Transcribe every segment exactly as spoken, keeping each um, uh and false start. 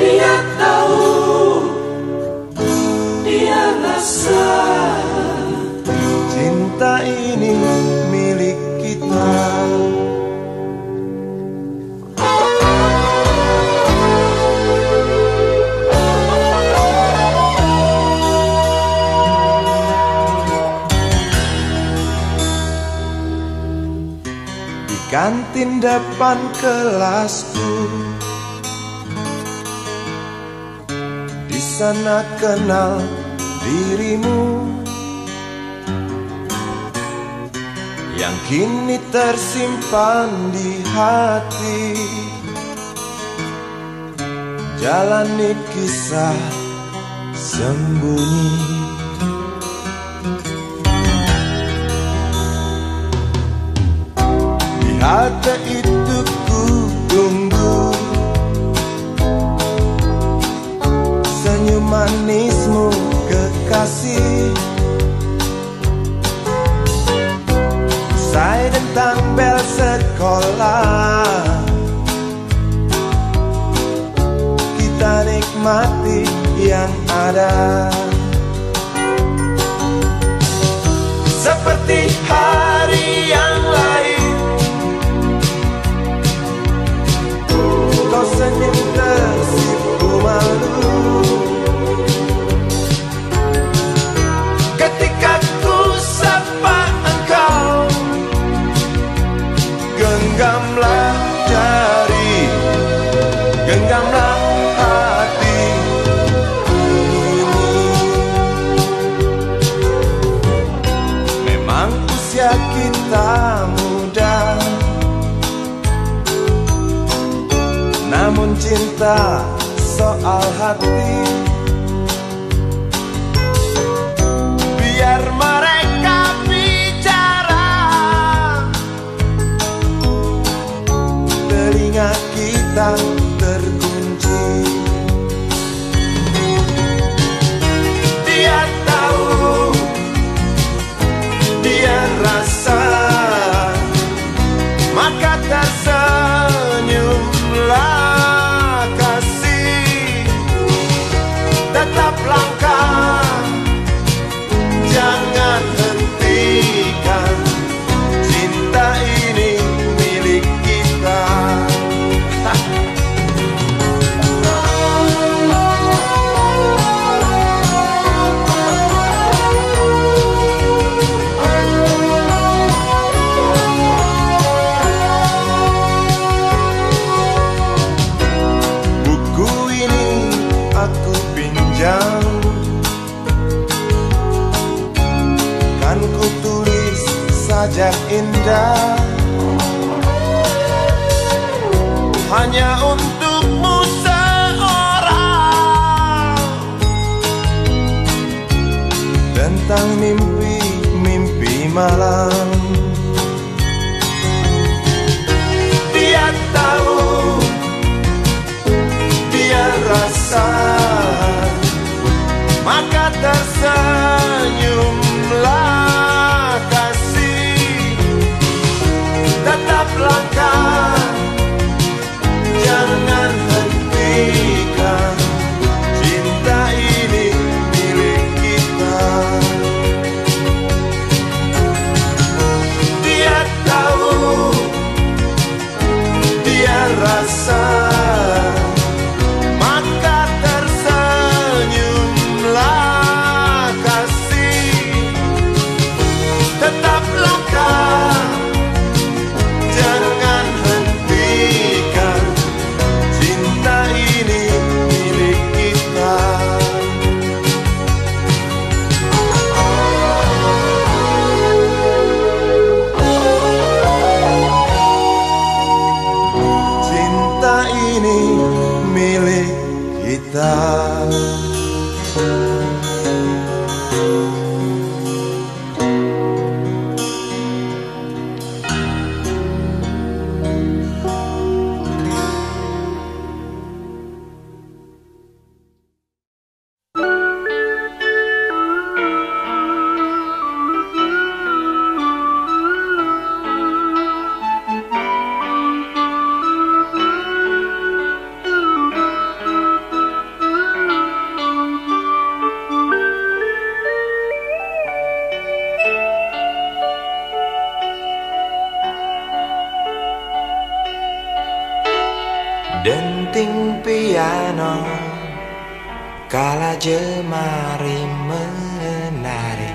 Dia tahu, dia rasa cinta ini milik kita. Kantin depan kelasku, di sana kenal dirimu yang kini tersimpan di hati. Jalani kisah sembunyi. Ada itu ku tunggu senyum manismu kekasih, usai tentang bel sekolah kita nikmati yang ada. Seperti hari yang lain kau senyum tersipu malu ketika ku sapa engkau, genggamlah jari, genggamlah hati ini. Memang usia kita muda, namun cinta soal hati. Biar mereka bicara, telinga kita terkunci. Dia tahu, dia rasa, maka tersenyumlah. Sajak indah hanya untukmu seorang, tentang mimpi-mimpi malam. Dia tahu, dia rasa, maka tersenyumlah. Langkah, jangan hentikan, cinta ini milik kita. Dia tahu, dia rasa, maka tersenyumlah kasih. Tetap langkah, milik kita. genting piano, kala jemari menari,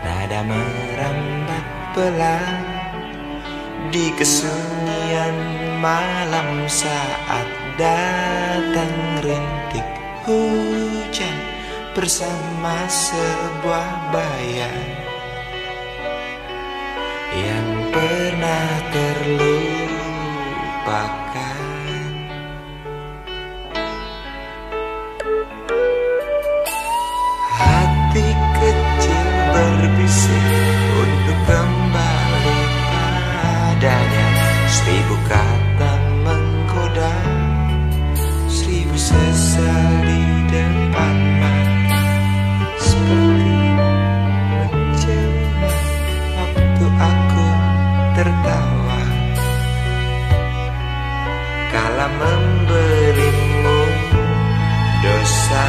nada merambah pelan di kesunyian malam saat datang rintik hujan bersama sebuah bayang yang pernah terlupakan. Hati kecil berbisik untuk kembali padanya. Seribu kata menggoda, seribu sesal di depan mata, seperti menjelma waktu aku tertawa, kala memberimu dosa.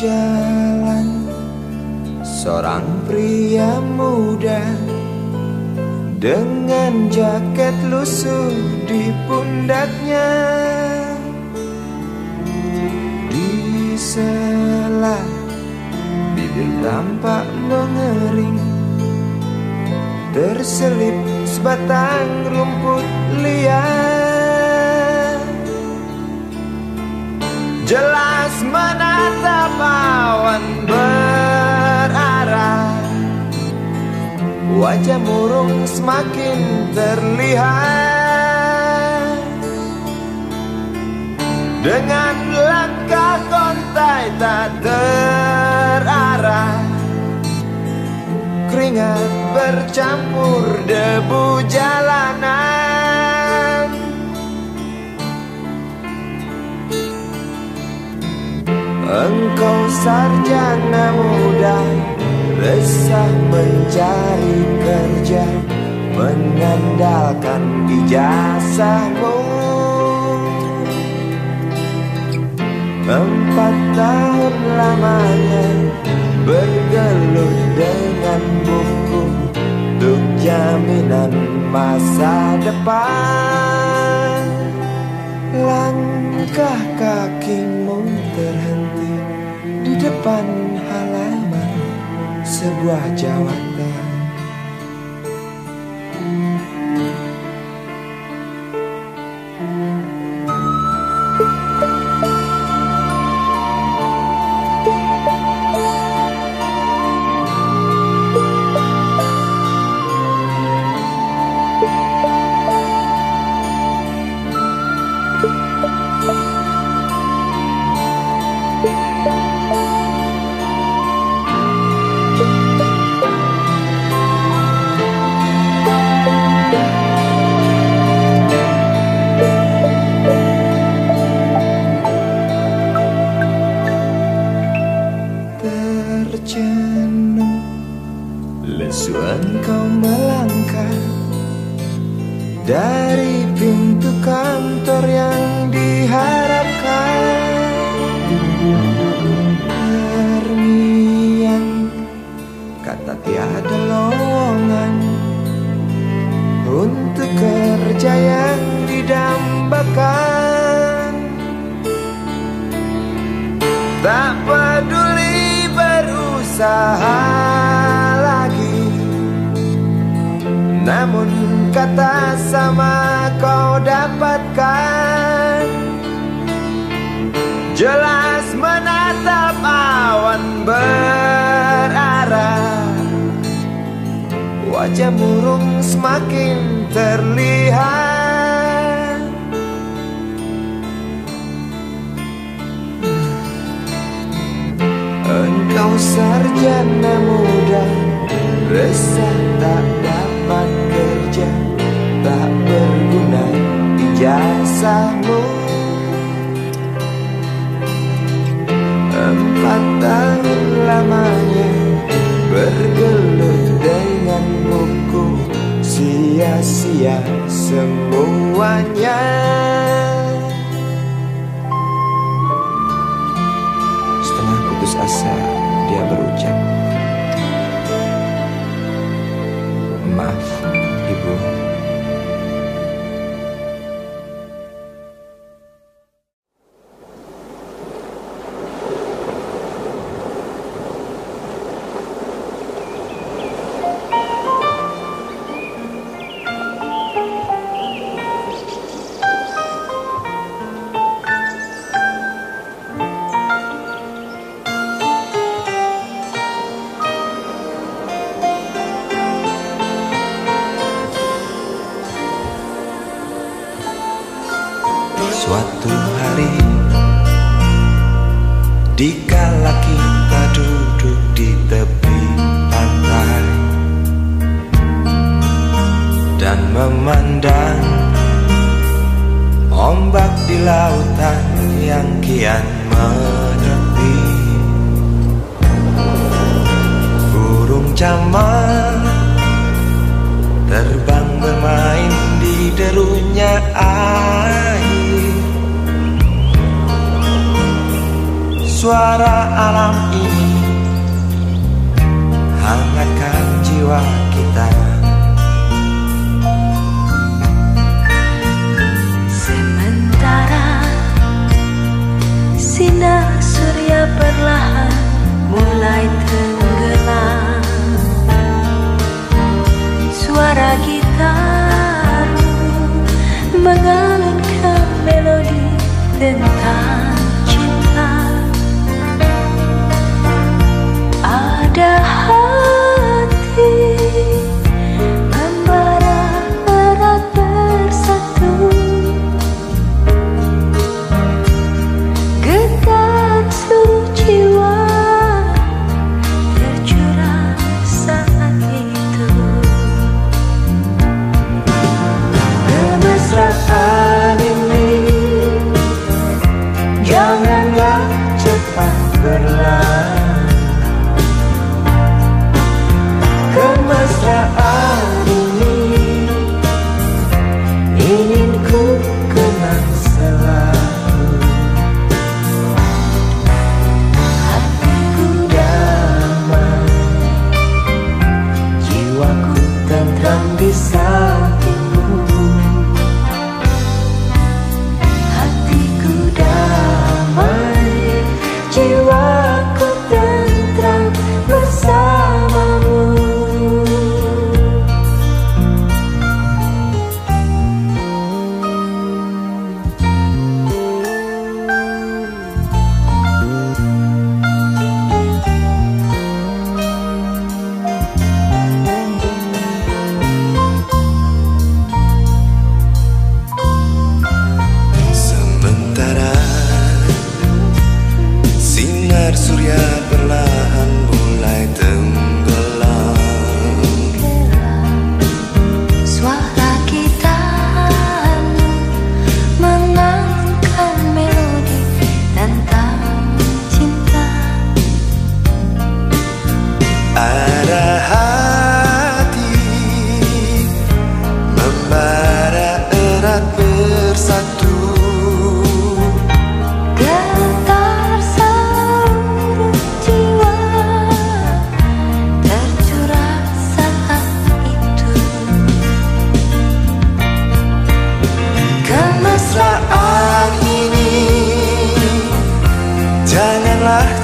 jalan seorang pria muda dengan jaket lusuh di pundaknya. Di sela bibir tampak mengering, terselip sebatang rumput liar. Jelas menatap awan berarah, wajah murung semakin terlihat. Dengan langkah kontai tak terarah, keringat bercampur debu jalanan. Engkau sarjana muda, resah mencari kerja, mengandalkan ijazahmu. Empat tahun lamanya bergelut dengan buku untuk jaminan masa depan. Langkah kakimu terhenti di depan halaman sebuah jawatan. Terjenuh, lesu engkau melangkah dari pintu kantor yang diharapkan. Terngiang kata tiada lowongan untuk kerja yang didambakan. Tak peduli lagi, namun kata sama kau dapatkan. Jelas menatap awan berarah, wajah murung semakin terlihat. Engkau sarjana muda, resah tak dapat kerja, tak berguna ijazahmu. Empat tahun lamanya bergelut dengan buku, sia-sia semuanya. Setengah putus asa, dia berucap, "Maaf, Ibu." Suatu hari dikala kita duduk di tepi pantai dan memandang ombak di lautan yang kian menepi, burung camar terbang bermain di derunya air. suara alam ini hangatkan jiwa kita. Sementara sinar surya perlahan mulai tenggelam, suara gitar mengalunkan melodi tentang hati membara erat bersatu, getar seluruh jiwa tercurah saat itu. Kemesraan ini janganlah cepat berlalu. Saat ini ingin ku kenang selalu, hatiku damai, jiwaku tentram di sampingmu. Hatiku damai, jiwaku tentram bersamamu.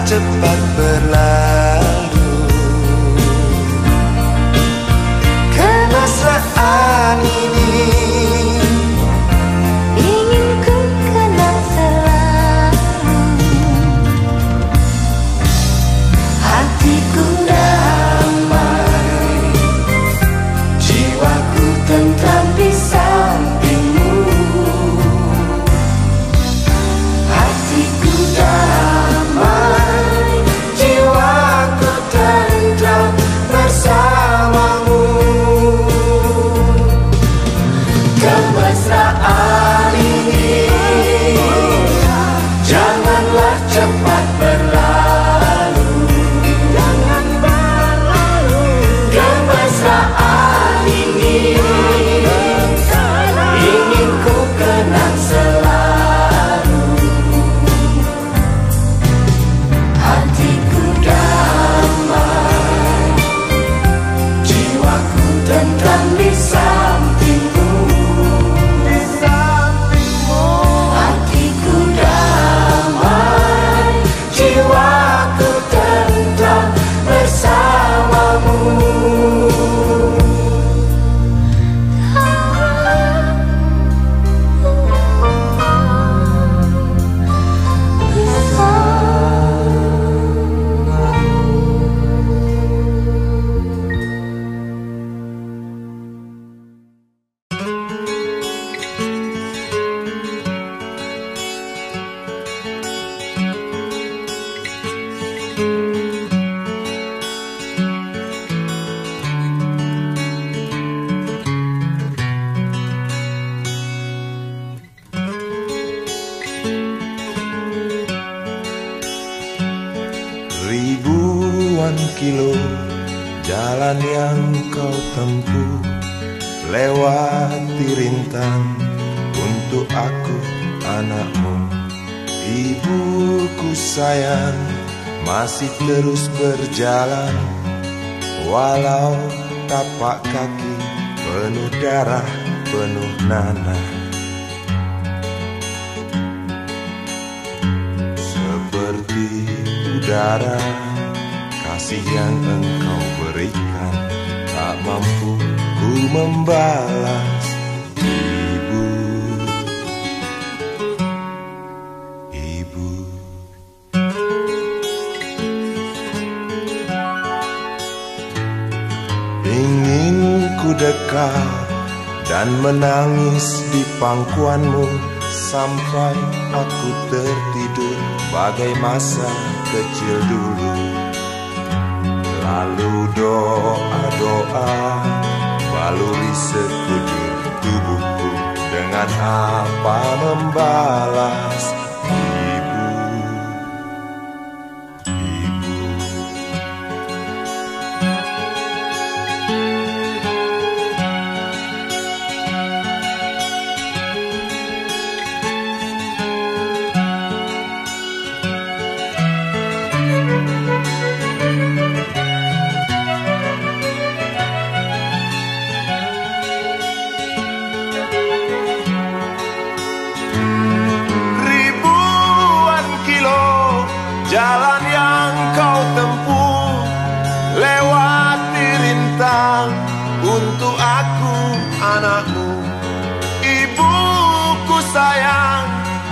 Cepat berlalu, kemesraan ini ingin ku kenang selalu. Hatiku damai, jiwaku tentram di sampingmu. Hatiku damai, bersamamu. Kemesraan ini janganlah cepat berlalu. Jangan berlalu. Kemesraan ini ingin ku kenang selalu. Hatiku damai, tentram di sampingmu, di sampingmu. Hatiku damai, jiwaku tentram bersamamu. Lewati rintang untuk aku anakmu, Ibuku sayang masih terus berjalan, walau tapak kaki penuh darah, penuh nanah. Seperti udara, kasih yang engkau berikan tak mampu ku membalas. Dekat dan menangis di pangkuanmu sampai aku tertidur bagai masa kecil dulu. Lalu doa-doa baluri sekujur tubuhku, dengan apa membalas? Jalan yang kau tempuh, lewati rintang untuk aku anakmu. Ibuku sayang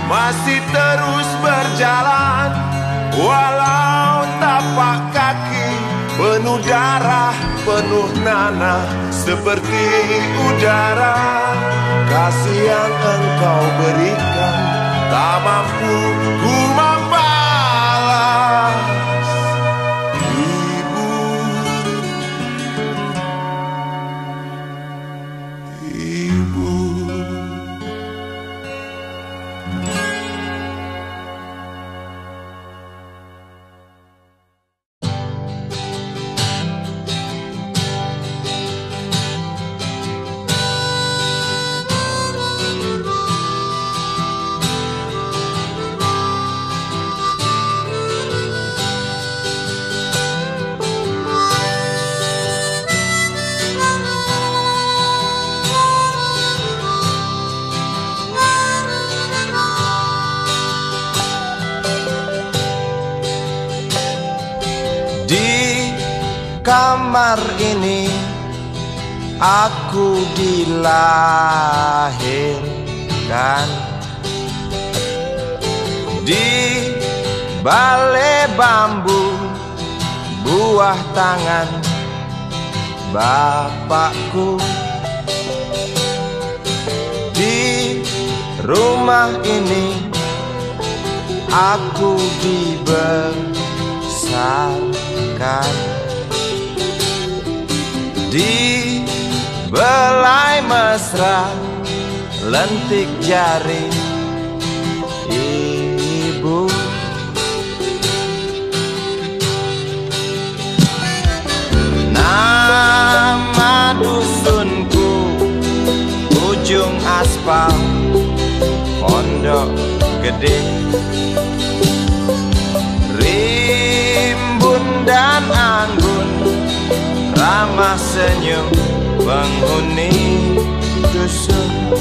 masih terus berjalan, walau tapak kaki penuh darah, penuh nanah. Seperti udara, kasih yang engkau berikan tak mampu ku membalas. Kamar ini aku dilahirkan, di balai bambu buah tangan bapakku. Di rumah ini aku dibesarkan, di belai mesra lentik jari ibu. Nama dusunku Ujung Aspal, Pondok Gede. Rimbun dan anggun, ramah senyum penghuni dusun.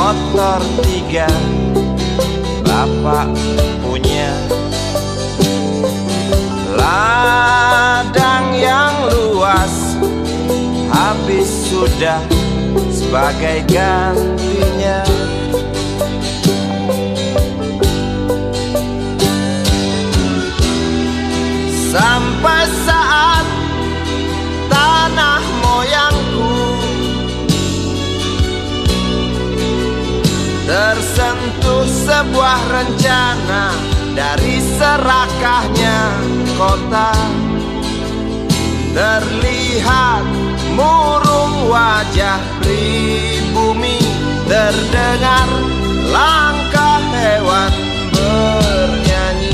Motor tiga bapak punya, ladang yang luas habis sudah sebagai gantinya. Sampai saat tanah moyangku tersentuh. sebuah rencana dari serakahnya kota. Terlihat murung wajah pribumi, terdengar langkah hewan bernyanyi.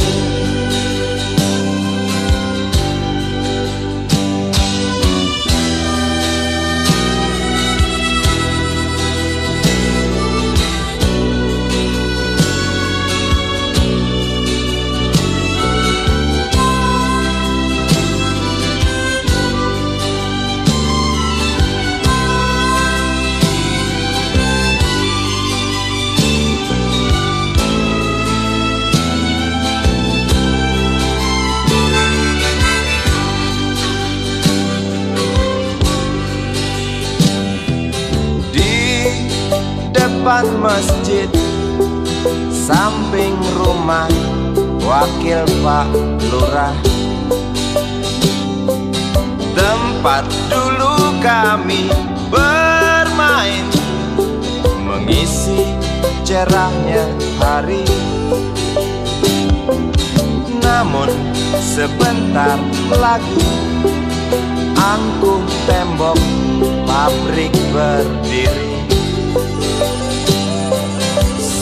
Depan masjid, samping rumah wakil Pak Lurah, tempat dulu kami bermain, mengisi cerahnya hari. Namun sebentar lagi angkuh tembok pabrik berdiri.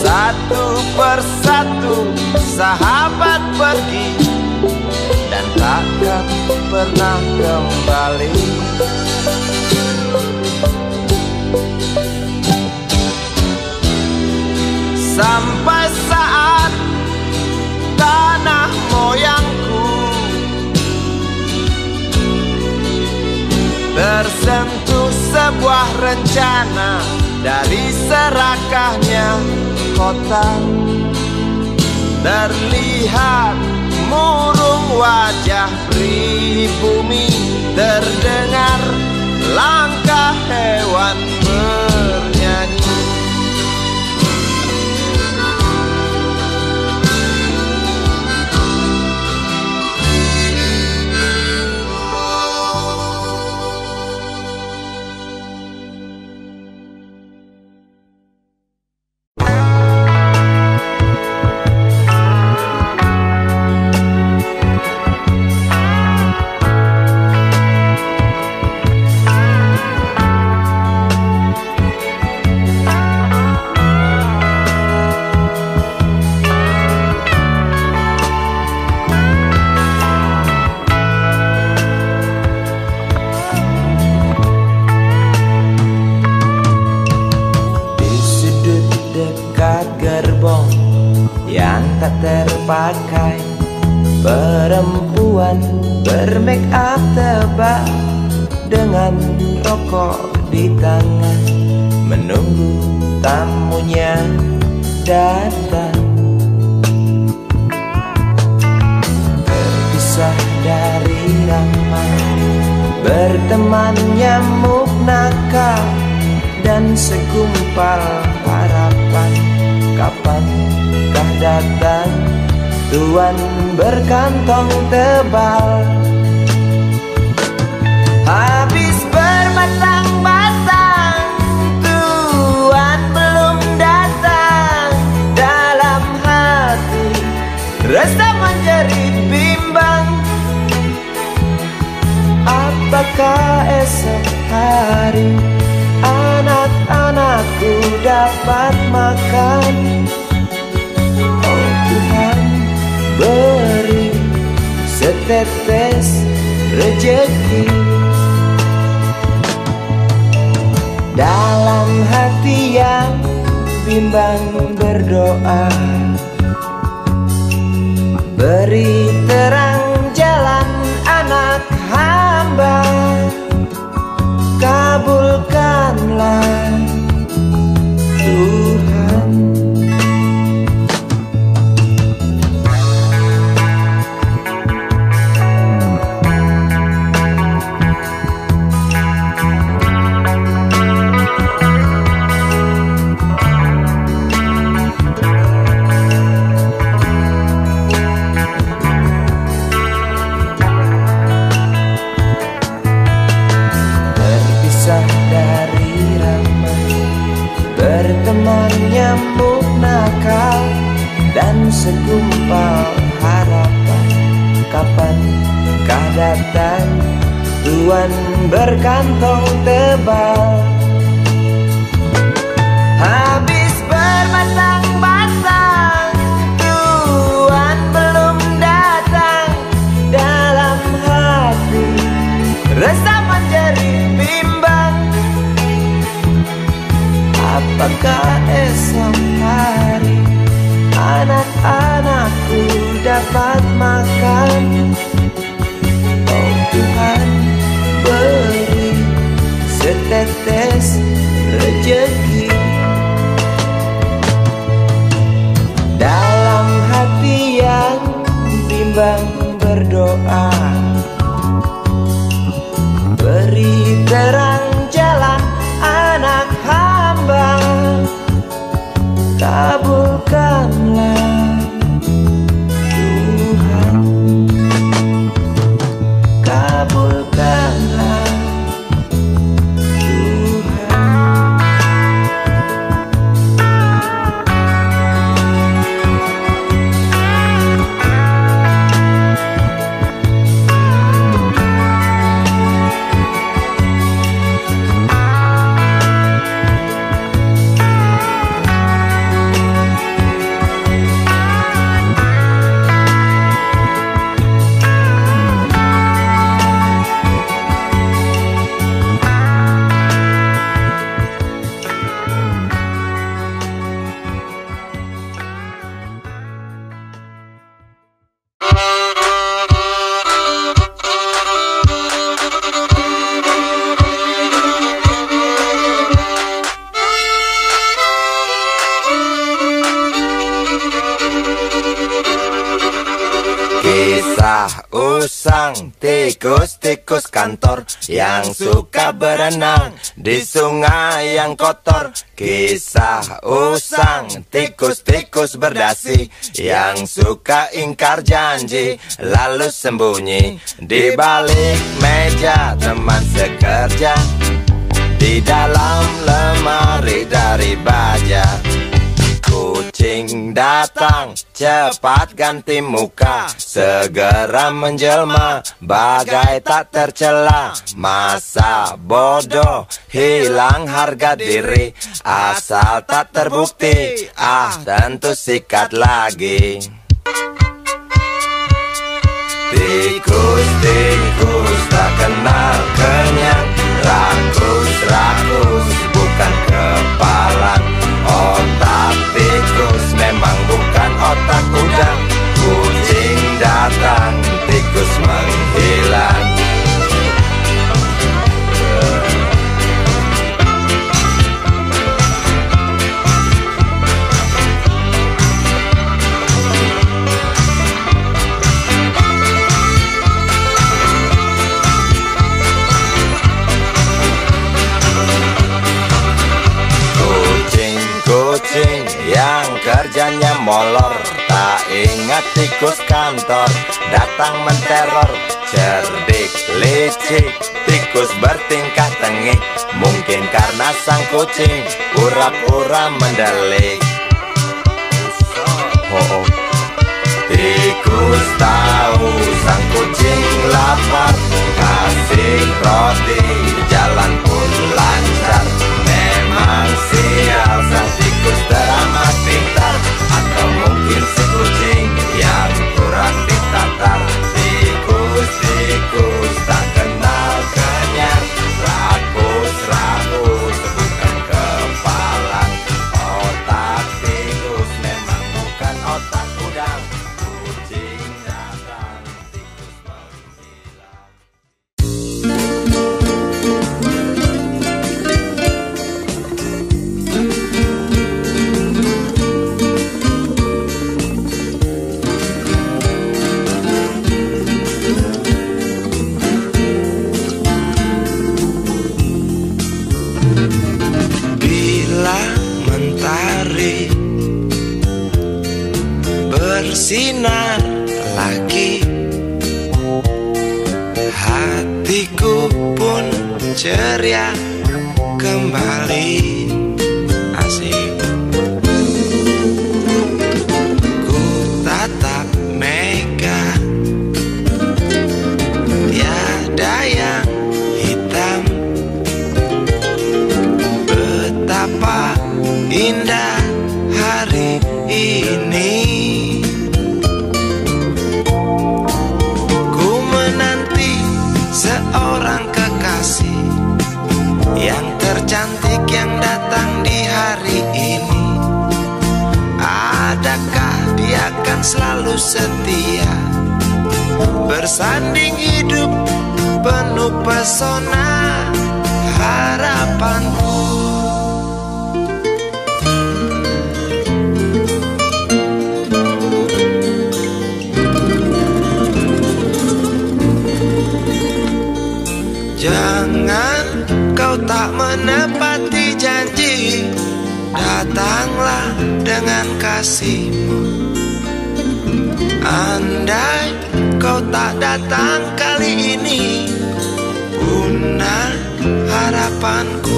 Satu persatu sahabat pergi dan takkan pernah kembali. Sampai saat tanah moyangku tersentuh sebuah rencana dari serakahnya kota. Terlihat murung wajah pribumi, terdengar langkah hewan bernyanyi. Terpakai perempuan bermake up tebal dengan rokok di tangan, menunggu tamunya datang. Terpisah dari ramai berteman nyamuk nakal dan segumpal harapan, kapankah datang tuan berkantong tebal? Habis berbatang batang, tuan belum datang. Dalam hati resah menjadi bimbang, apakah esok hari anak-anakku dapat makan? Oh Tuhan, beri setetes rejeki. Dalam hati yang bimbang berdoa, beri terang jalan anak hamba, kabulkanlah Tuhan. datang, Tuan berkantong tebal. Habis berbatang-batang, Tuan belum datang. Dalam hati resah menjerit bimbang, apakah esok hari anak-anakku dapat makan? Oh Tuhan, beri setetes rezeki. Dalam hati yang bimbang berdoa, beri terang jalan anak hamba, kabulkanlah Tuhan, kabulkanlah Tuhan. Tikus-tikus kantor yang suka berenang di sungai yang kotor. Kisah usang tikus-tikus berdasi yang suka ingkar janji lalu sembunyi di balik meja teman sekerja, di dalam lemari dari baja. Kucing datang cepat ganti muka, segera menjelma bagai tak tercela. Masa bodoh hilang harga diri, asal tak terbukti, ah tentu sikat lagi. Tikus-tikus tak kenal kenyang, rakus-rakus bukan kepalang. Otak tikus memang bukan otak udang. Kucing datang, tikus menghilang. Kucing yang kerjanya molor, tak ingat tikus kantor datang menteror. Cerdik licik, tikus bertingkah tengik, mungkin karena sang kucing pura-pura mendelik. Oh, oh. Tikus tahu sang kucing lapar, kasih roti jalan pun lancar. Memang sial sang tikus teramat pintar, atau mungkin si kucing yang kurang ditatar. Tikus, tikus tak kenal kenyang, rakus, rakus bukan kepalang. Otak tikus memang bukan otak udang. Kucing datang, tikus menghilang. Sinar lagi, hatiku pun ceria kembali. Asik. Ku tatap mega selalu setia, bersanding hidup penuh pesona harapanku. Jangan kau tak menepati janji, datanglah dengan kasihmu. Andai kau tak datang kali ini, punah harapanku.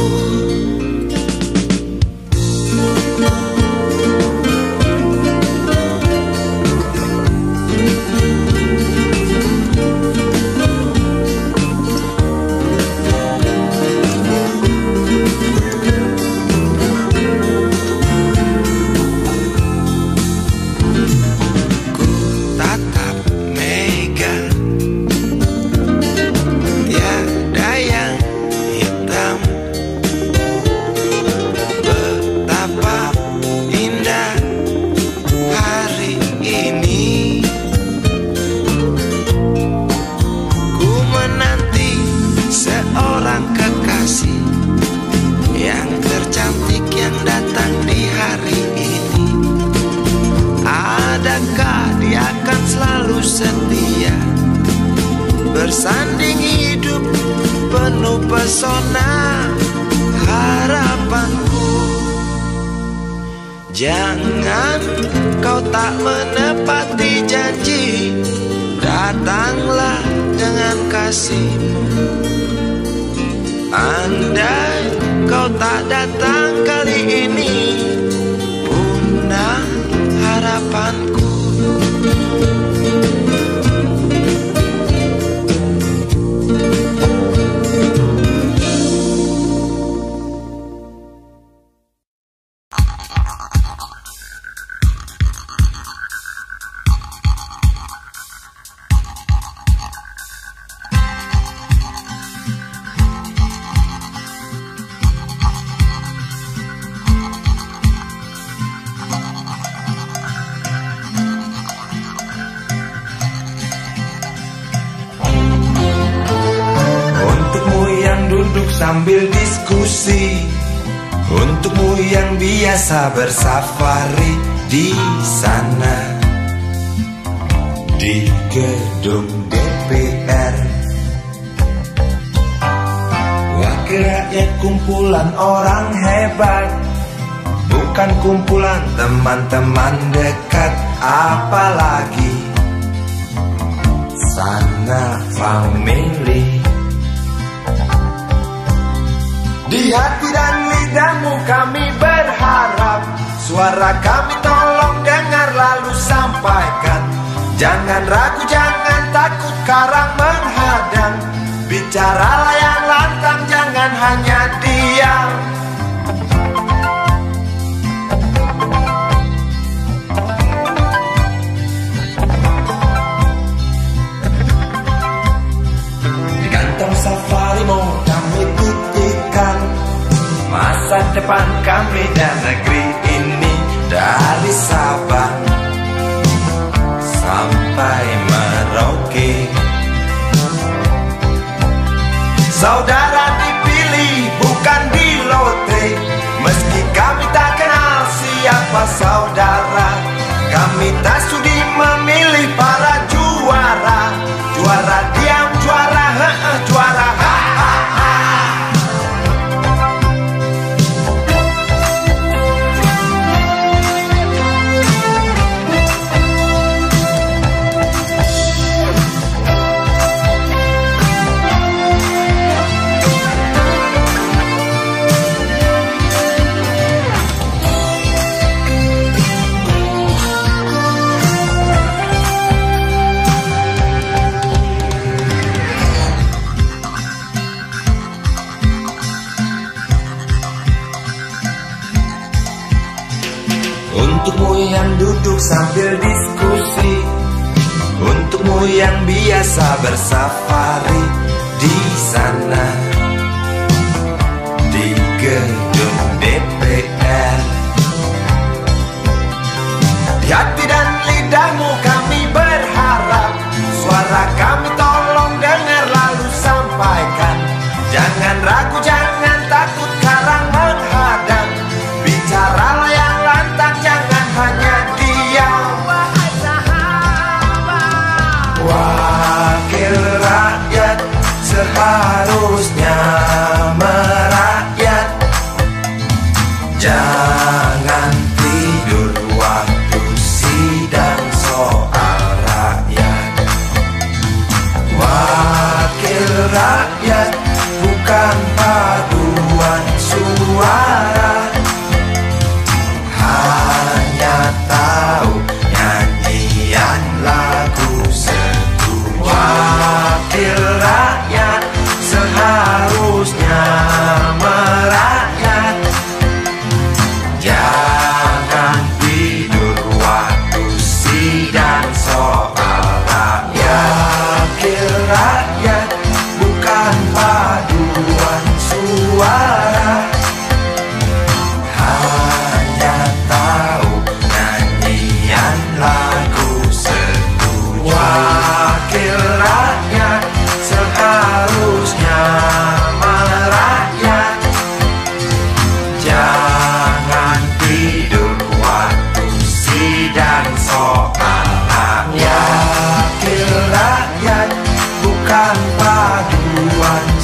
Setia, bersanding hidup penuh pesona harapanku. Jangan kau tak menepati janji, datanglah dengan kasihmu. Andai kau tak datang kali ini, punah harapanku. Sambil diskusi, untukmu yang biasa bersafari di sana, di gedung D P R. Wakil rakyat kumpulan orang hebat, bukan kumpulan teman-teman dekat. Apalagi sana family. Di hati dan lidahmu kami berharap, suara kami tolong dengar lalu sampaikan. Jangan ragu, jangan takut, karang menghadang. Bicaralah yang lantang, jangan hanya diam. Di kantong safarimu masa depan kami dan negeri ini, dari Sabah sampai Merauke. Saudara dipilih bukan di lotre, meski kami tak kenal siapa saudara. Kami tak sudi memilih para juara, juara diam, juara heeh, juara ha ha ha. Untukmu yang duduk sambil diskusi, untukmu yang biasa bersafari di sana, di gedung D P R. Di hati dan lidahmu suara kami, tolong dengar lalu sampaikan. Jangan ragu, jangan takut, karang menghadang. Bicaralah yang lantang, jangan hanya diam. Wakil rakyat seharusnya merakyat. Jangan tidur waktu sidang soal rakyat. Wakil rakyat bukan paduan suara, hanya tahu nyanyian lagu satu. Wakil rakyat seharusnya merakyat. Jangan tidur waktu sidang soal rakyat. Wakil rakyat bukan paduan suara, hanya tahu nyanyian lagu satu. Wakil rakyat seharusnya merakyat. Jangan tidur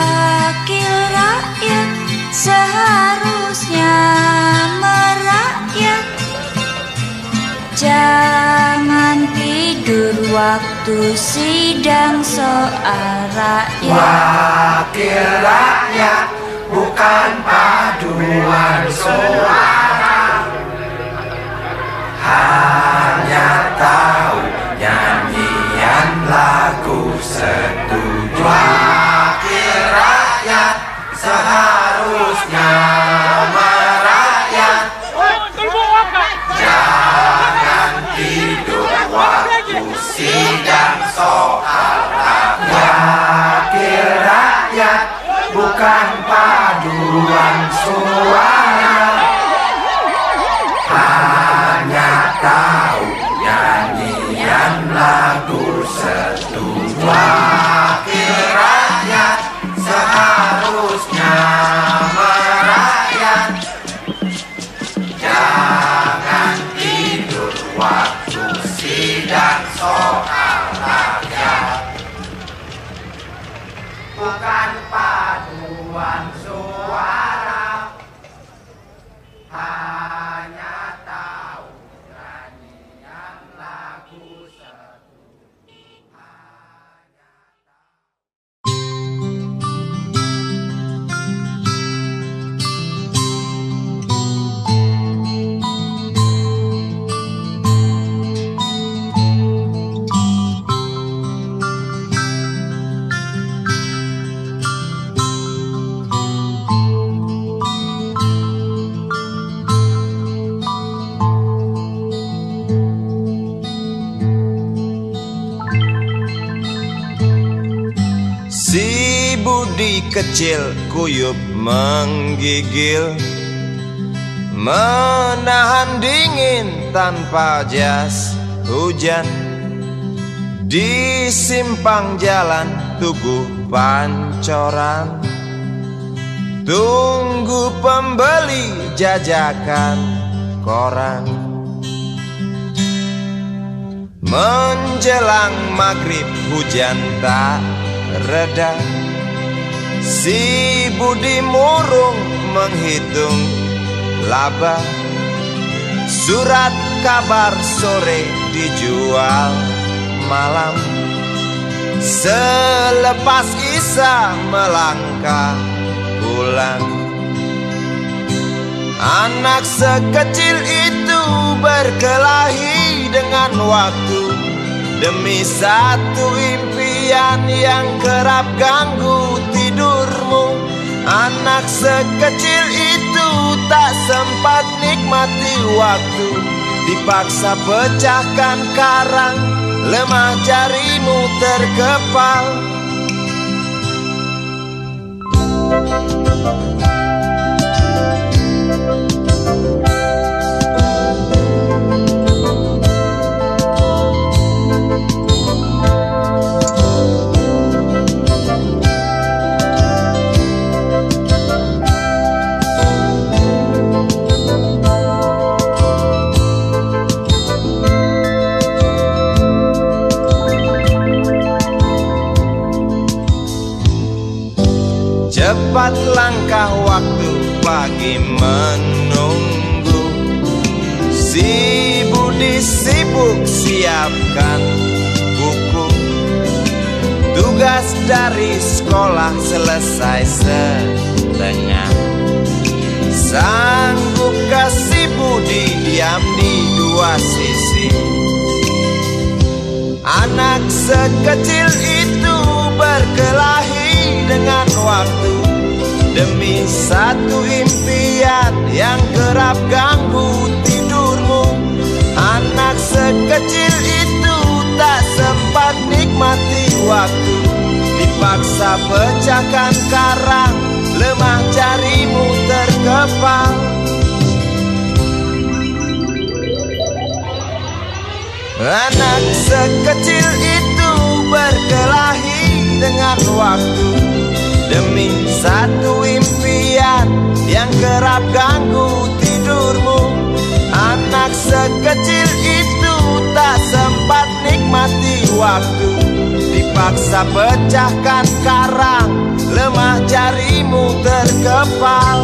waktu sidang soal rakyat. Wakil rakyat bukan paduan suara, hanya tahu nyanyian lagu setuju. Wakil rakyat seharusnya merakyat. Jangan tidur waktu sidang soal rakyat. Wakil rakyat bukan paduan suara, hanya tahu nyanyian lagu setuju. Wakil rakyat seharusnya merakyat. Jangan tidur waktu sidang soal rakyat. Wakil rakyat bukan paduan suara, hanya tahu nyanyian lagu setuju. Wakil rakyat seharusnya merakyat. Jangan tidur waktu sidang soal rakyat. Wakil rakyat bukan paduan suara, hanya tahu nyanyian lagu setuju. Wakil rakyat seharusnya merakyat. Jangan tidur waktu sidang soal rakyat. Bukan paduan suara, hanya tahu nyanyian lagu satu. Hanya kecil kuyup menggigil, menahan dingin tanpa jas hujan. Di simpang jalan Tugu Pancoran tunggu pembeli jajakan koran. Menjelang maghrib hujan tak reda. Si Budi murung menghitung laba. Surat kabar sore dijual malam. Selepas isya melangkah pulang. Anak sekecil itu berkelahi dengan waktu demi satu impian yang kerap ganggu tidurmu. Anak sekecil itu tak sempat nikmati waktu, dipaksa pecahkan karang, lemah jarimu terkepal. Cepat langkah waktu pagi menunggu, si budi sibuk siapkan buku, tugas dari sekolah selesai setengah. Sanggup kasih budi diam di dua sisi. Anak sekecil itu berkelahi dengan waktu demi satu impian yang kerap ganggu tidurmu. Anak sekecil itu tak sempat nikmati waktu, dipaksa pecahkan karang, lemah jarimu terkepal. Anak sekecil itu berkelahi dengan waktu demi satu impian yang kerap ganggu tidurmu. Anak sekecil itu tak sempat nikmati waktu, dipaksa pecahkan karang, lemah jarimu terkepal.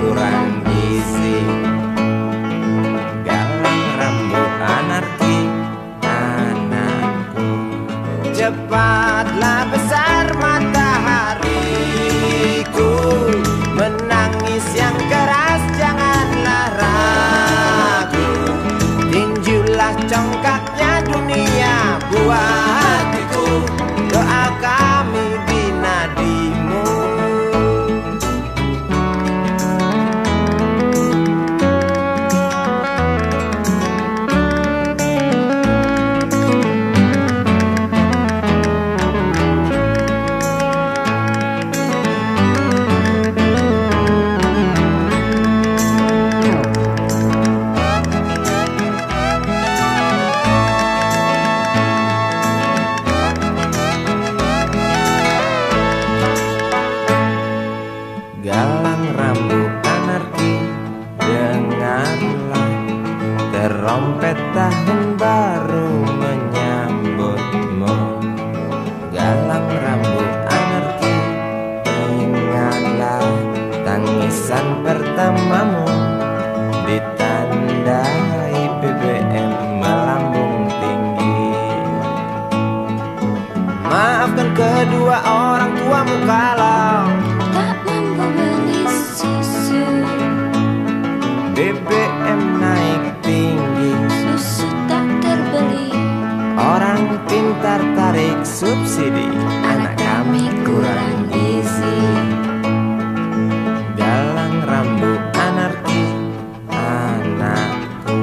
Kurang gizi. Galang rambut anarkis. dengarlah terompet tahun baru menyambutmu, galang rambut anarki. Ingatlah tangisan pertamamu ditandai B B M melambung tinggi. Maafkan kedua orang tuamu kalau tak mampu beli susu. B B M naik tinggi, susu tak terbeli. Orang pintar tarik subsidi, anak kami kurang gizi. Galang rambut anarki anakku,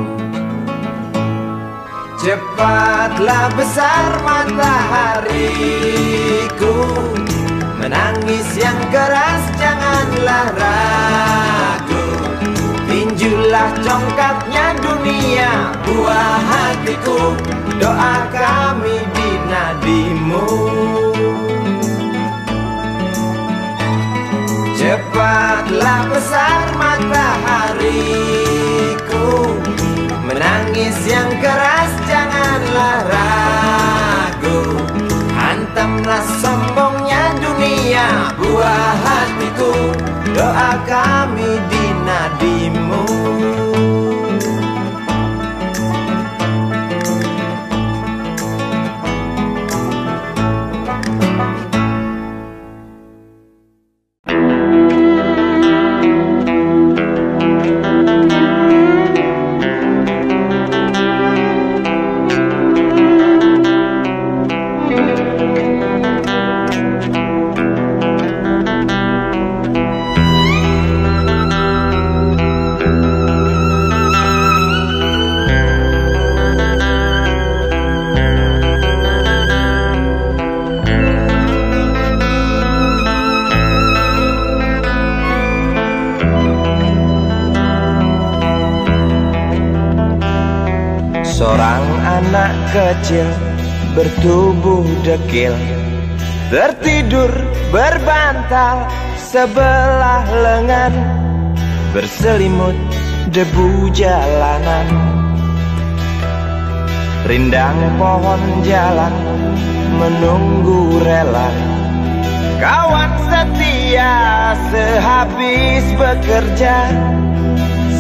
cepatlah besar matahariku. Menangis yang keras janganlah ragu, tinjulah congkaknya dunia buah hatiku. Doa kami di nadimu, cepatlah besar matahariku. Menangis yang keras janganlah ragu, hantamlah sombongnya dunia buah hatiku. Doa kami di nadimu, kecil bertubuh dekil, tertidur berbantal sebelah lengan, berselimut debu jalanan. Rindang pohon jalan menunggu rela, kawan setia sehabis bekerja.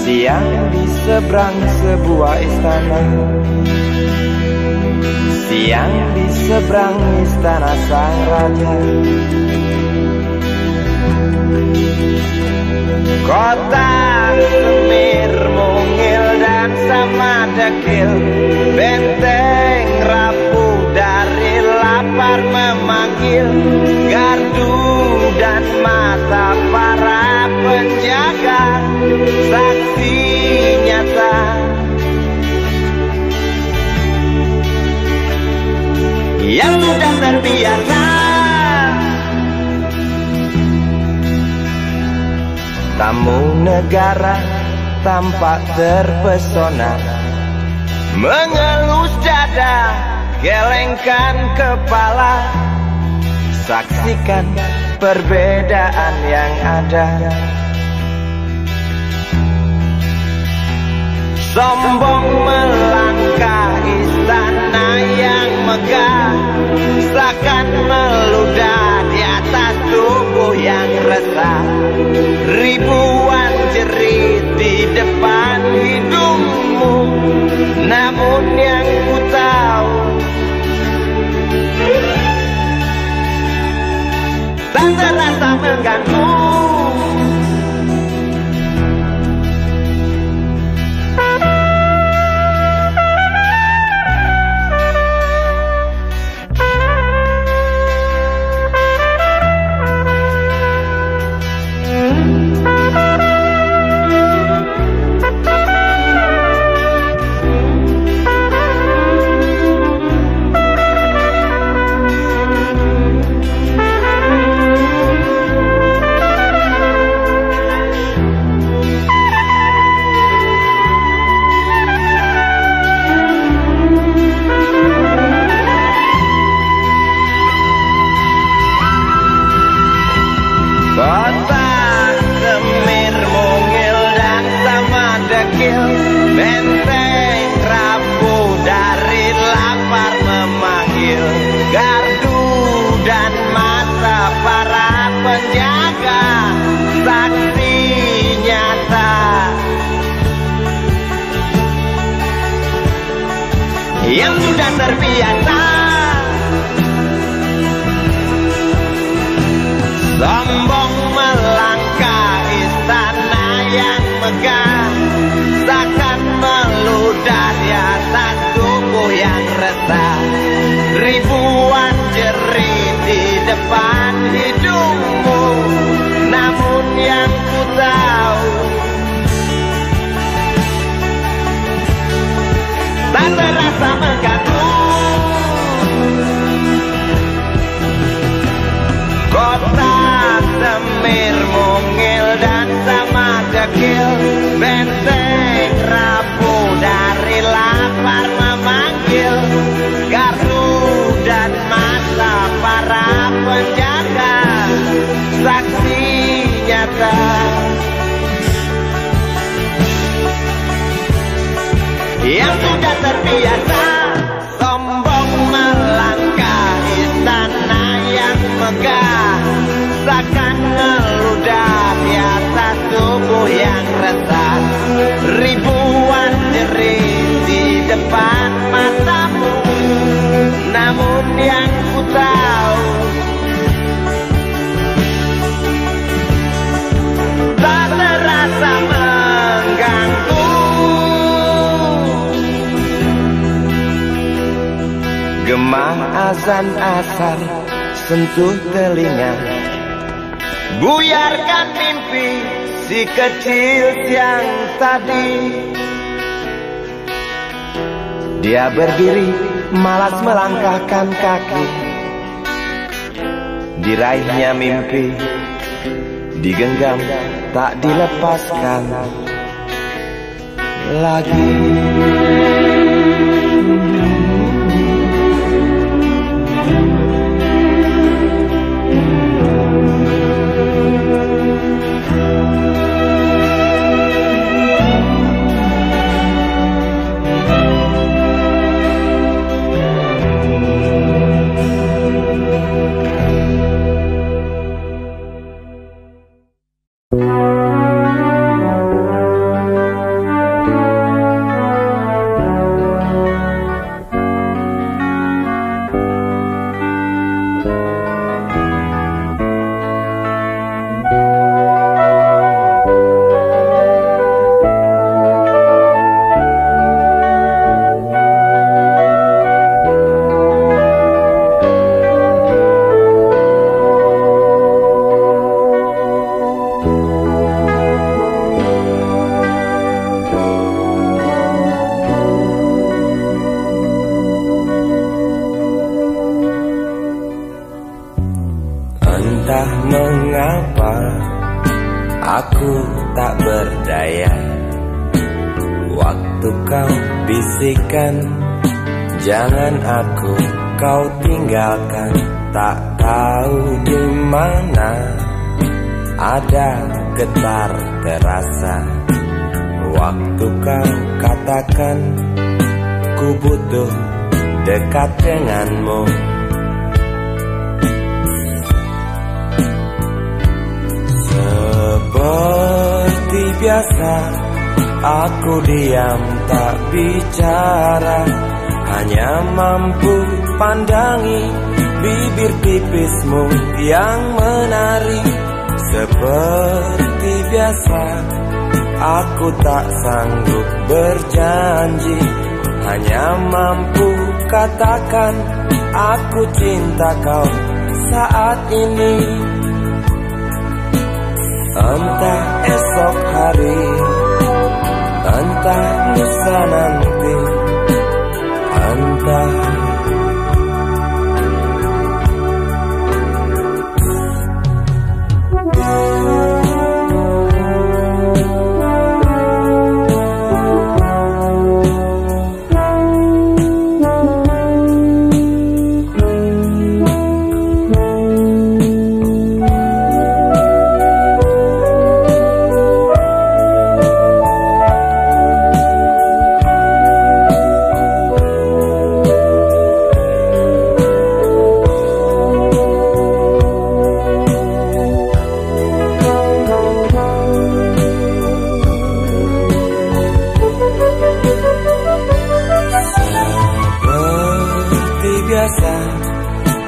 Siang di seberang sebuah istana, siang di seberang istana sang raja. Kota Semir mungil dan sama dekil, benteng rapuh dari lapar memanggil, gardu dan mata para penjaga saksi nyata. Yang sudah terbiasa tamu negara tampak terpesona, mengelus dada, gelengkan kepala. Saksikan perbedaan yang ada. Sombong melangkah istana yang megah, seakan meludah di atas tubuh yang resah. Ribuan jerit di depan hidungmu, namun yang ku tahu tak terasa mengganggu. Thank you. yang sudah terbiasa. Sombong melangkah istana yang megah, takkan meludah di atas tubuh yang resah. Ribuan jerit di depan hidungmu, namun yang ku tahu tak terasa menggantung. Kota Semir mungil dan sama dekil, benteng rapuh dari lapar memanggil. Gardu dan mata para penjaga, saksi nyata yang sudah terbiasa. Sombong melangkah istana yang megah, takkan meludah di atas tubuh yang resah. Ribuan jerit di depan matamu, namun yang ku tahu tak terasa mengganggu. Gemah azan-azan sentuh telinga, buyarkan mimpi si kecil yang tadi. Dia berdiri malas melangkahkan kaki, diraihnya mimpi, digenggam tak dilepaskan lagi.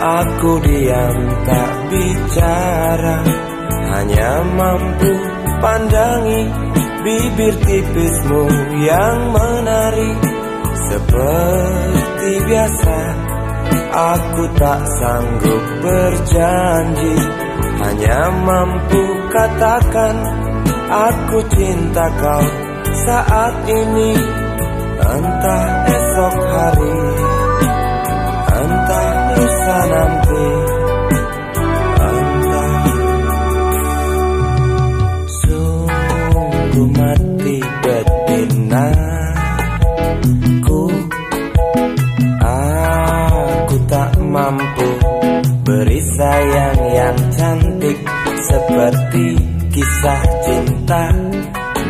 Aku diam tak bicara, hanya mampu pandangi bibir tipismu yang menarik. Seperti biasa, aku tak sanggup berjanji, hanya mampu katakan aku cinta kau saat ini. Entah esok hari, entah lusa nanti, entah. Sungguh mati betina ku, aku tak mampu beri sayang yang cantik seperti kisah cinta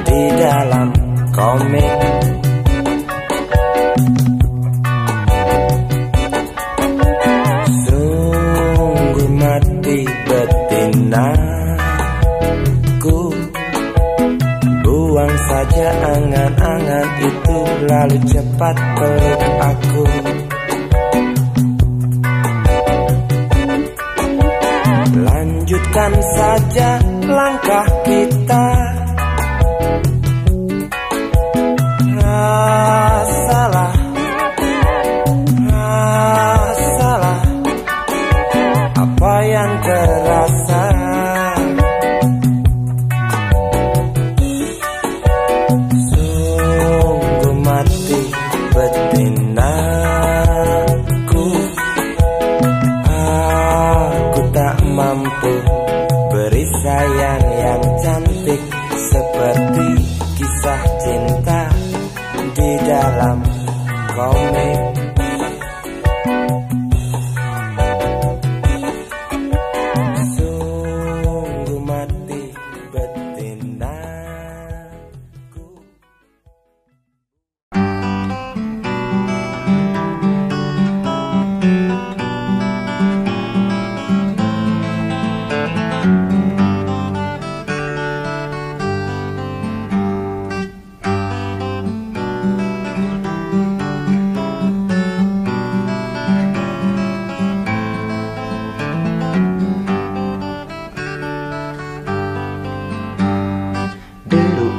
di dalam komik. Sungguh mati betina ku, buang saja angan-angan itu lalu cepat peluk aku. Lanjutkan saja langkah kita, salah, salah. Apa yang terasa? Sungguh mati betinaku, aku tak mampu beri sayang yang cantik seperti kisah cinta di dalam komik. Sungguh mati betina.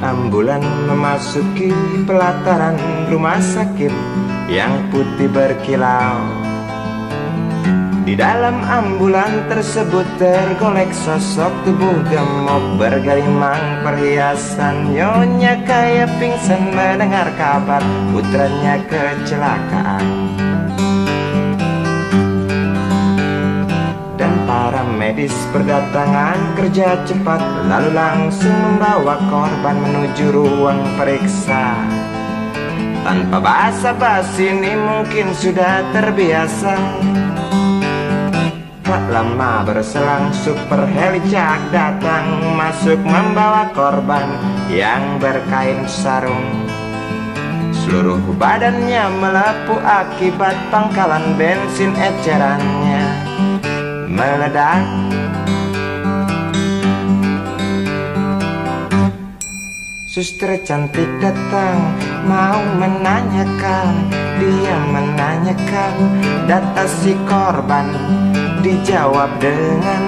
Ambulan memasuki pelataran rumah sakit yang putih berkilau. Di dalam ambulan tersebut tergolek sosok tubuh gemuk bergelimang perhiasan. Nyonya kaya pingsan mendengar kabar putranya kecelakaan. Para medis berdatangan kerja cepat, lalu langsung membawa korban menuju ruang periksa. Tanpa basa-basi ini mungkin sudah terbiasa. Tak lama berselang super helicak datang, masuk membawa korban yang berkain sarung. Seluruh badannya melepuh akibat pangkalan bensin ecerannya meledak. Suster cantik datang mau menanyakan, dia menanyakan data si korban. Dijawab dengan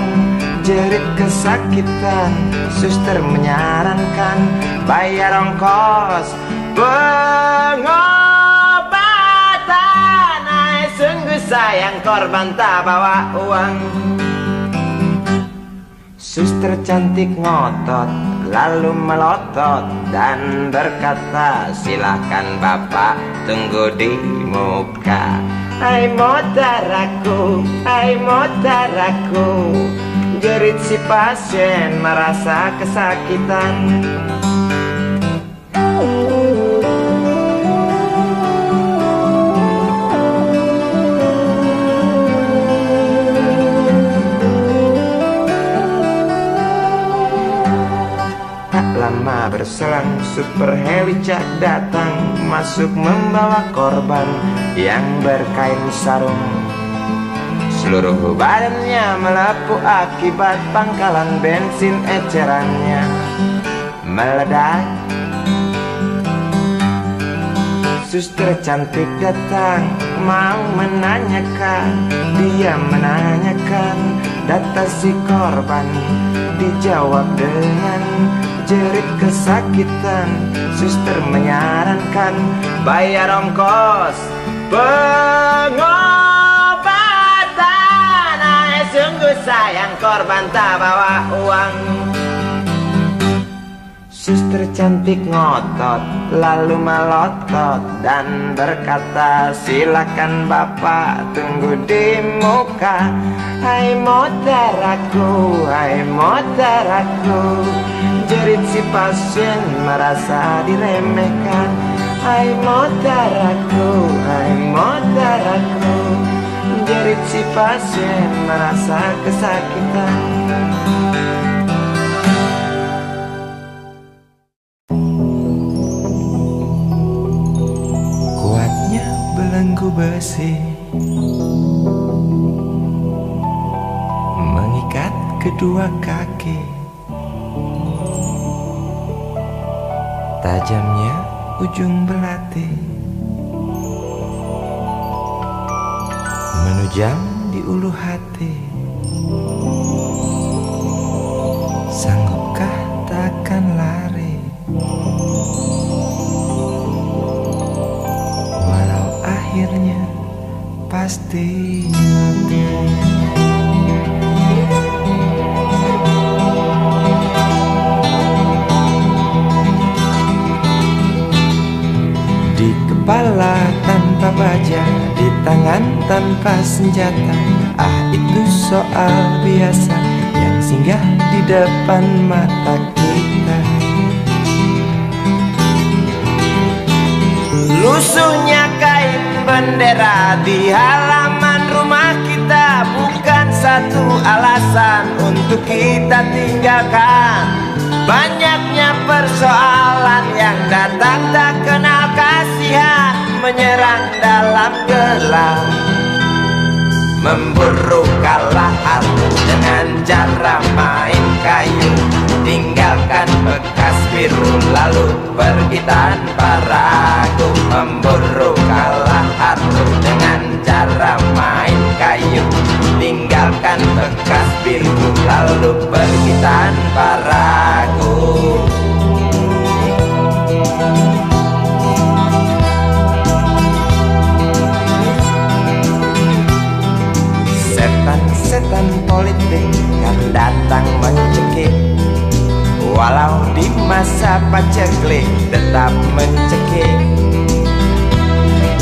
jerit kesakitan, suster menyarankan bayar ongkos pengobatan. Ay, sungguh sayang korban tak bawa uang. Suster cantik ngotot lalu melotot dan berkata, silahkan bapak tunggu di muka. Hai motaraku, hai motaraku, jerit si pasien merasa kesakitan. Lama berselang super helicak datang, masuk membawa korban yang berkain sarung. Seluruh badannya melepuh akibat pangkalan bensin ecerannya meledak. Suster cantik datang mau menanyakan. Dia menanyakan data si korban, dijawab dengan jerit kesakitan. Suster menyarankan bayar ongkos pengobatan. Ay, sungguh sayang korban tak bawa uang. Suster cantik ngotot lalu melotot dan berkata, silakan bapak tunggu di muka. Hai moderaku, hai moderaku, jerit si pasien merasa diremehkan. Hai moderaku, hai moderaku, jerit si pasien merasa kesakitan. Besi mengikat kedua kaki, tajamnya ujung belati menujam di ulu hati. Sanggupkah takkan lari akhirnya pasti mati. Di kepala tanpa baja, di tangan tanpa senjata, ah itu soal biasa yang singgah di depan mata kita. Lusuhnya kain bendera di halaman rumah kita bukan satu alasan untuk kita tinggalkan. Banyaknya persoalan yang datang tak kenal kasihan, menyerang dalam gelap, memburu kalah aku dengan cara main kayu. Tinggalkan bekas biru lalu pergi tanpa ragu, memburu kalah aku dengan cara main kayu. Tinggalkan bekas biru lalu pergi tanpa ragu. Setan-setan politik yang datang mencekik, walau di masa paceklik tetap mencekik.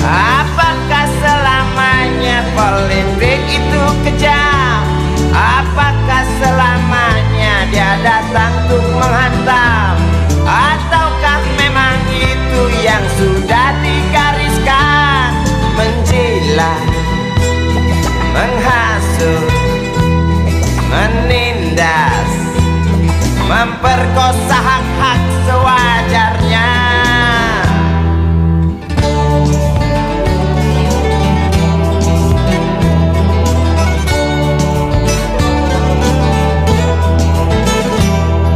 Apakah selamanya politik itu kejam? Apakah selamanya dia datang untuk menghantam? Ataukah memang itu yang sudah digariskan? Menjilat, menghasut, menindas, memperkosa hak-hak sewajarnya.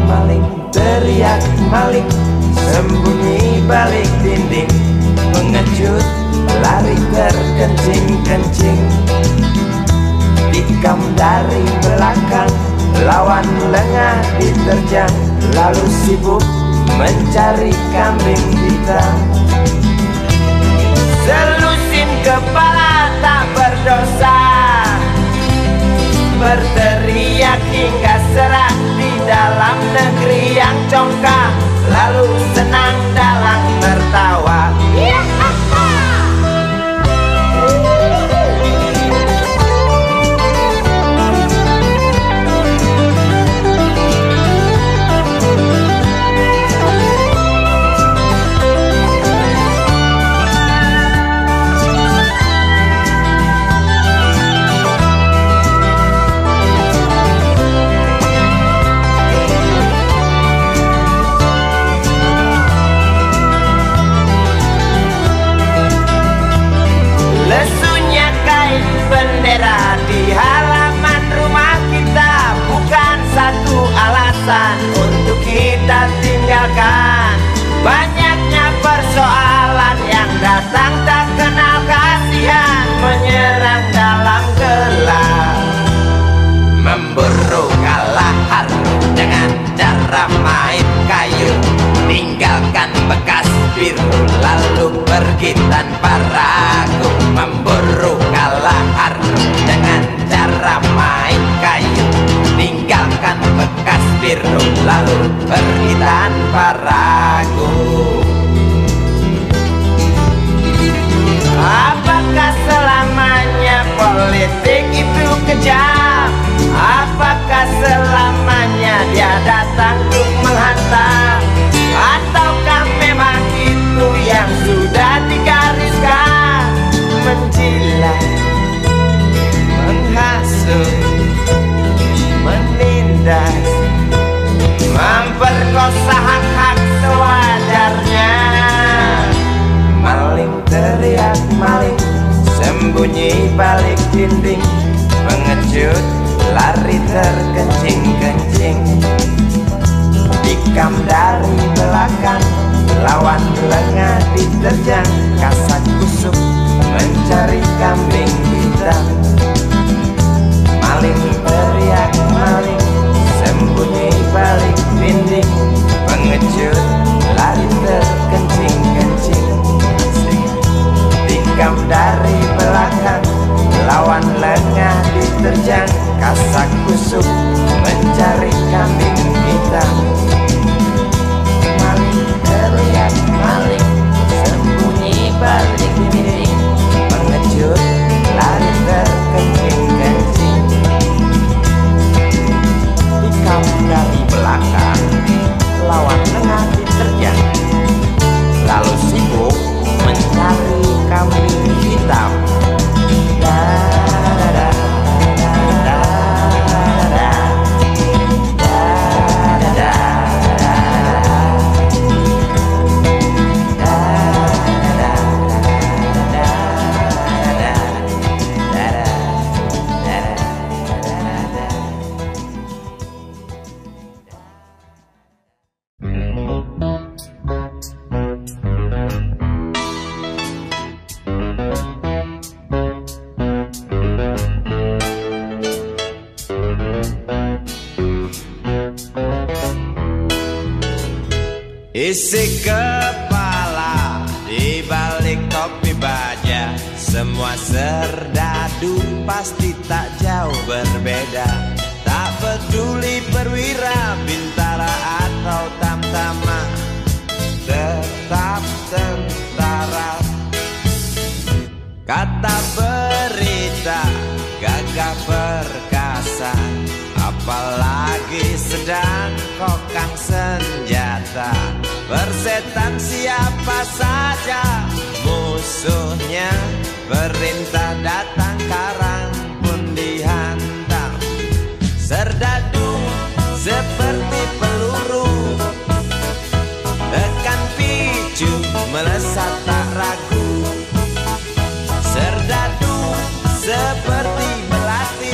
Maling teriak maling, sembunyi balik dinding, pengecut lari terkencing-kencing, tikam dari belakang, lawan lengah diterjang, lalu sibuk mencari kambing hitam. Selusin kepala tak berdosa, berteriak hingga serak di dalam negeri yang congkak, lalu senang dalam tertawa. bekas biru lalu pergi tanpa ragu, memburu kalahar dengan cara main kayu, tinggalkan bekas biru lalu pergi tanpa ragu. Apakah selamanya politik itu kejam? Apakah selamanya dia datang untuk menghantam? Ataukah memang itu yang sudah digariskan? Menjilat, menghasut, menindas, memperkosa hak-hak sewajarnya. Maling teriak maling, sembunyi balik dinding, pengecut lari terkencing-kencing, tikam dari belakang, lawan lengah diterjang, kasat kusuk mencari kambing hitam. Maling teriak maling, sembunyi balik dinding, pengecut lari terkencing-kencing, tikam dari belakang, lawan lengah diterjang, kasak kusuk mencari kambing hitam. Maling teriak maling, sembunyi balik dinding, pengecut lari terkencing-kencing, tikam dari belakang, lawan lengah diterjang, lalu sibuk mencari kambing hitam. Isi kepala di balik topi baja, semua serdadu pasti tak jauh berbeda. Tak peduli perwira, bintara atau tamtama, tetap tentara. Kata berita gagah perkasa, apalagi sedang kokang senjata. Persetan siapa saja musuhnya, perintah datang karang pun dihantam. Serdadu seperti peluru, tekan picu melesat tak ragu. Serdadu seperti belati,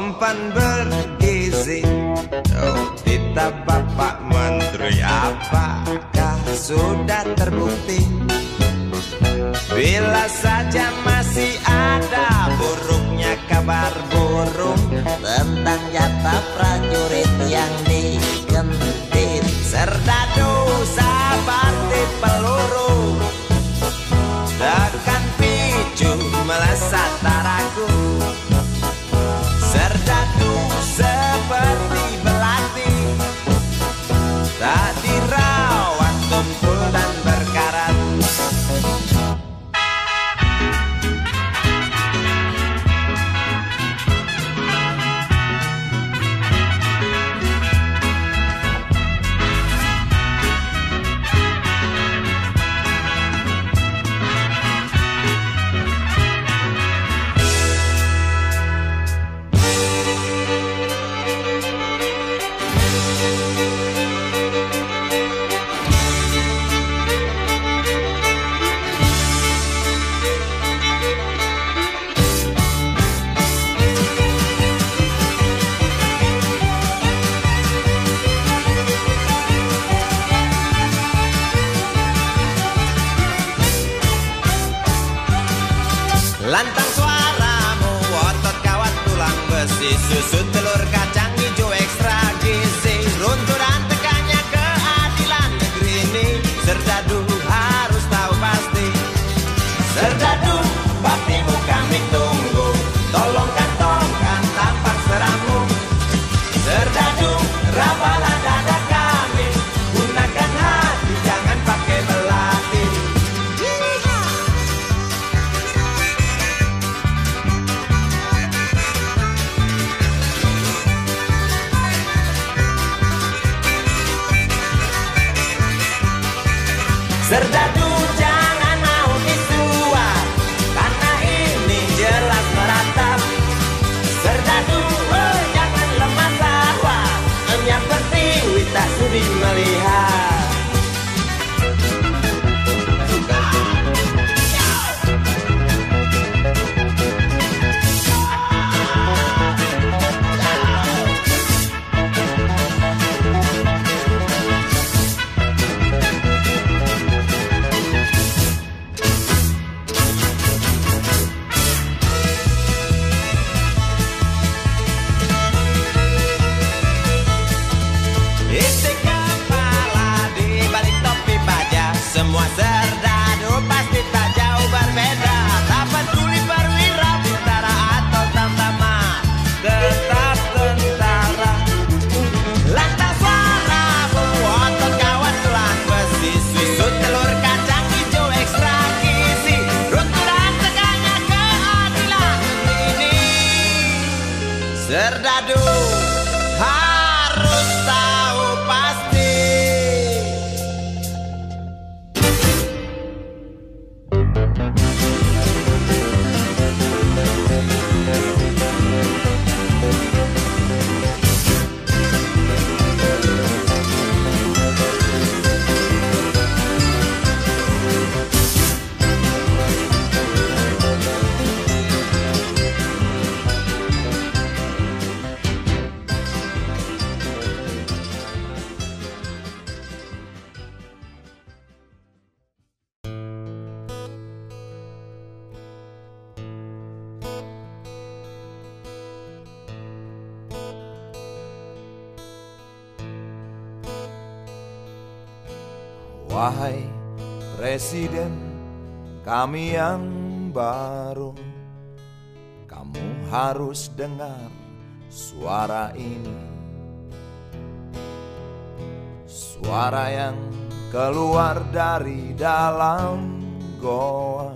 umpan bergizi dititap Bapak Menteri. Apakah sudah terbukti? Bila saja masih ada buruknya kabar burung tentang jatah prajurit yang dikentit. Serdadu seperti peluru, tekan picu melesat tak ragu. Serdadu seperti belati, tak dirawat tumpul dan berkarat. Lantang suaramu, otot kawat tulang besi, susut telur. Serdadu jangan mau disua, karena ini jelas meratap. Serdadu oh, jangan lemah tawa, yang bertiwi tak sudi melihat. Semua serdadu pasti tak jauh berbeda. Tapan kulit perwira, tentara atau tamtama, tetap tentara. Lantas suaramu, otot kawan tulang besi, susu telur kacang hijau ekstra gizi, runtulan tegaknya keadilan ini. Serdadu harus tahu pasti. Wahai Presiden kami yang baru, kamu harus dengar suara ini. Suara yang keluar dari dalam goa,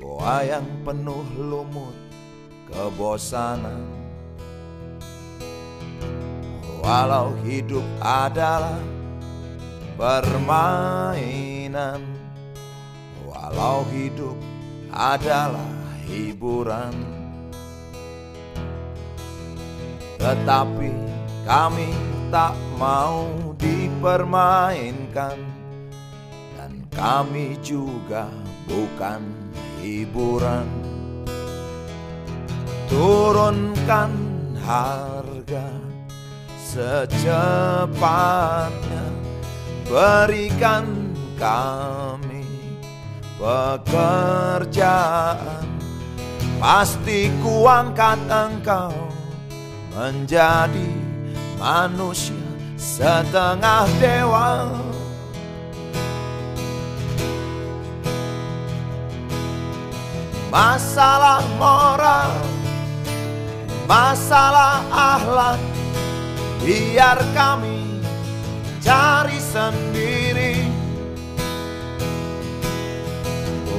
goa yang penuh lumut kebosanan. Walau hidup adalah permainan, walau hidup adalah hiburan, tetapi kami tak mau dipermainkan, dan kami juga bukan hiburan. Turunkan harga secepatnya, berikan kami pekerjaan, pasti kuangkat engkau menjadi manusia setengah dewa. Masalah moral, masalah akhlak, biar kami cari sendiri.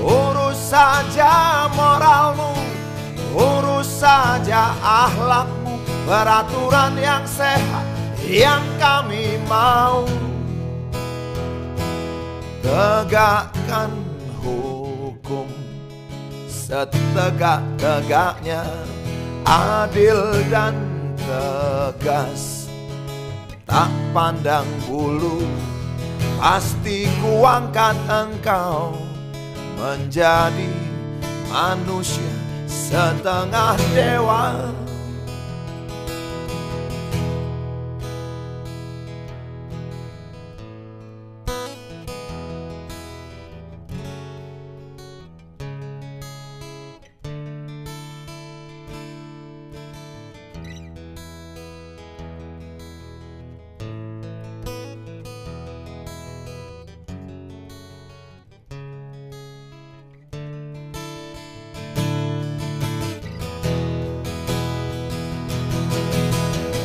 Urus saja moralmu, urus saja akhlakmu, peraturan yang sehat yang kami mau. Tegakkan hukum setegak-tegaknya, adil dan tegas, tak pandang bulu, pasti kuangkat engkau menjadi manusia setengah dewa.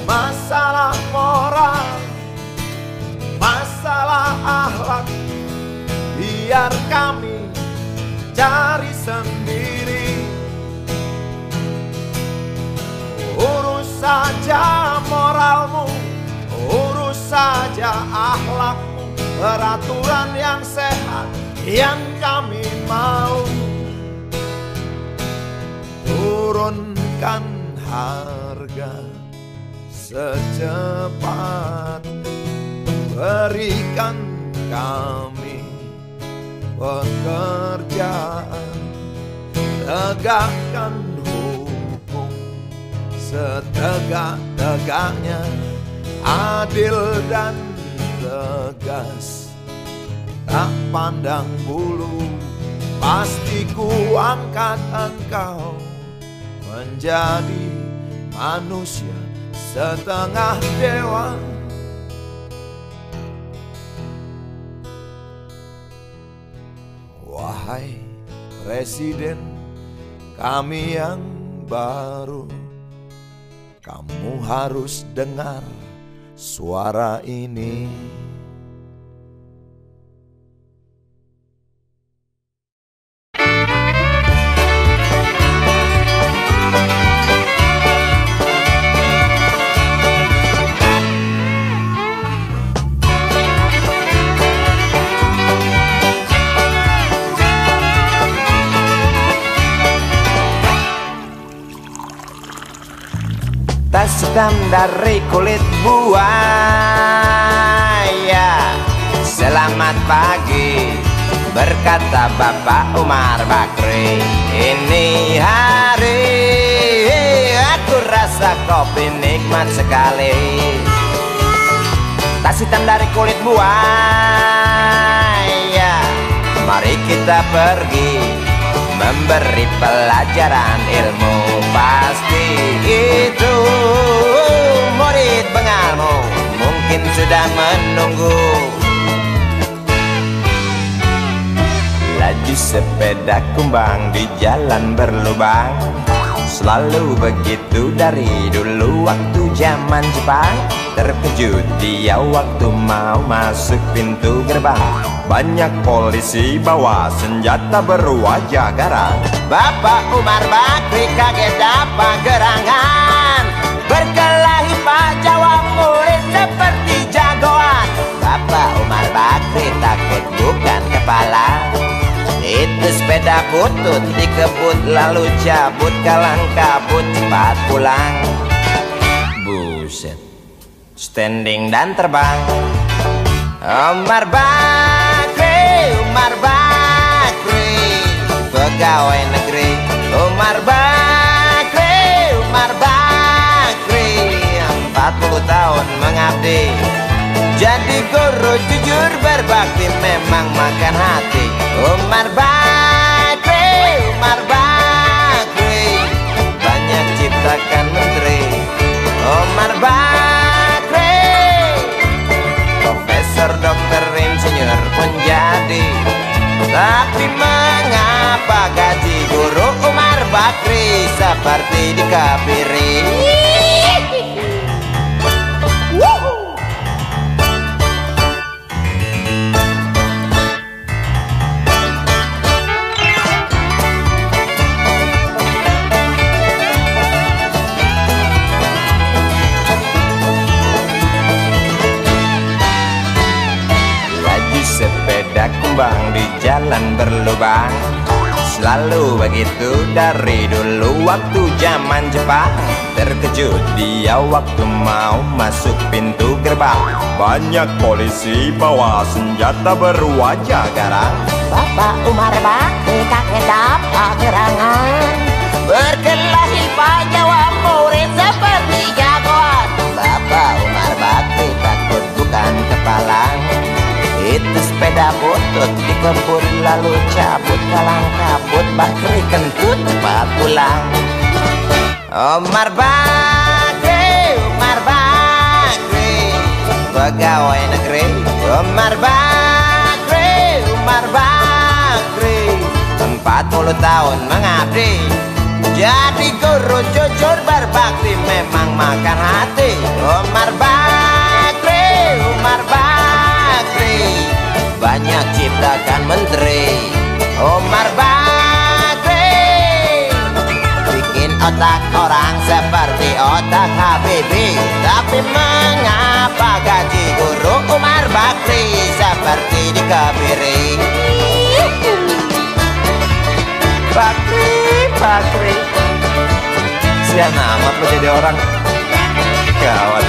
Masalah moral, masalah akhlak, biar kami cari sendiri. Urus saja moralmu, urus saja akhlakmu, peraturan yang sehat yang kami mau. Turunkan harga secepat, berikan kami pekerjaan, tegakkan hukum setegak-tegaknya, adil dan tegas, tak pandang bulu. Pasti ku angkat engkau menjadi manusia setengah dewa. Wahai Presiden kami yang baru, kamu harus dengar suara ini. Tas hitam dari kulit buaya. Selamat pagi, berkata Bapak Umar Bakri. Ini hari aku rasa kopi nikmat sekali. Tas hitam dari kulit buaya, mari kita pergi memberi pelajaran ilmu. Pasti itu murid pengalmu mungkin sudah menunggu. Laju sepeda kumbang di jalan berlubang, selalu begitu dari dulu waktu zaman Jepang. Terkejut dia waktu mau masuk pintu gerbang, banyak polisi bawa senjata berwajah garang. Bapak Umar Bakri kaget dapat gerangan, berkelahi Pak Jawa murid seperti jagoan. Bapak Umar Bakri takut bukan kepala, itu sepeda butut dikebut lalu cabut kalang kabut cepat pulang. Buset, standing dan terbang Umar Bakri. Umar Bakri, pegawai negeri. Umar Bakri, Umar Bakri, empat puluh tahun mengabdi, jadi guru jujur berbakti, memang makan hati. Umar Bakri, Umar Bakri, banyak ciptakan menteri. Umar Bakri, profesor, dokter, insinyur pun jadi. Tapi mengapa gaji guru Umar Bakri seperti dikabiri? Sepeda kumbang di jalan berlubang, selalu begitu dari dulu waktu zaman Jepang. Terkejut dia waktu mau masuk pintu gerbang, banyak polisi bawa senjata berwajah garang. Bapak Umar Bakri kaget dapat gerangan, berkelahi Pak Jawa murid seperti jagoan. Bapak Umar Bakri takut bukan kepala, itu sepeda butut dikebut lalu cabut kalang kabut. Bakri kentut cepat pulang. Umar Bakri, Umar Bakri, pegawai negeri. Umar Bakri, Umar Bakri, empat puluh tahun mengabdi, jadi guru jujur berbakti, memang makan hati. Umar Bakri, Umar Bakri, banyak ciptakan menteri. Umar Bakri bikin otak orang seperti otak Habibie, tapi mengapa gaji guru Umar Bakri seperti kasihan amat lo jadi orang. Gawat.